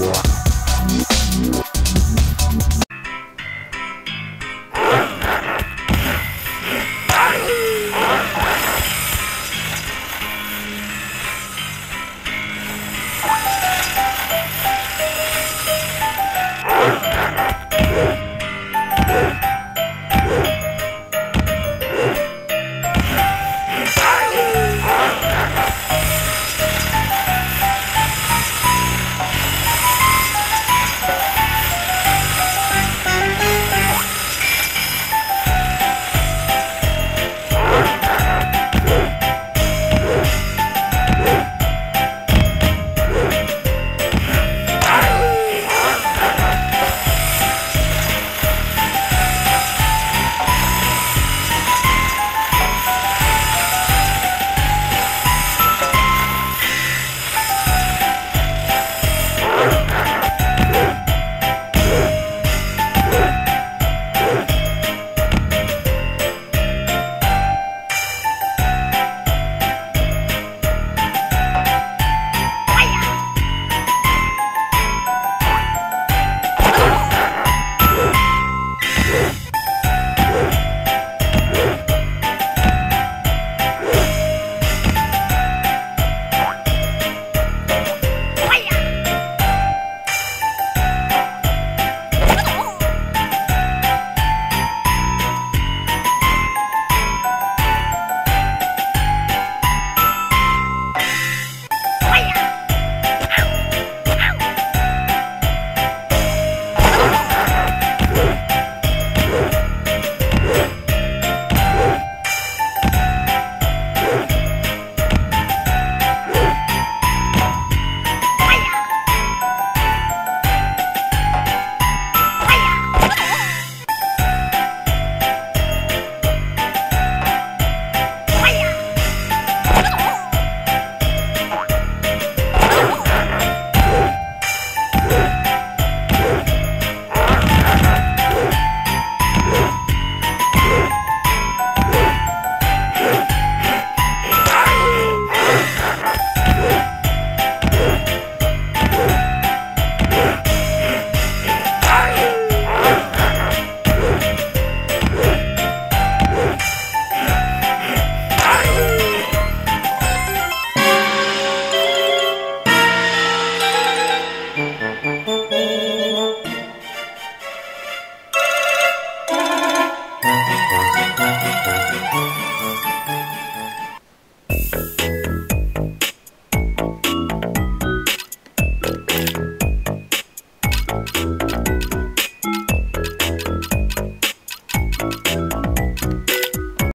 Wow.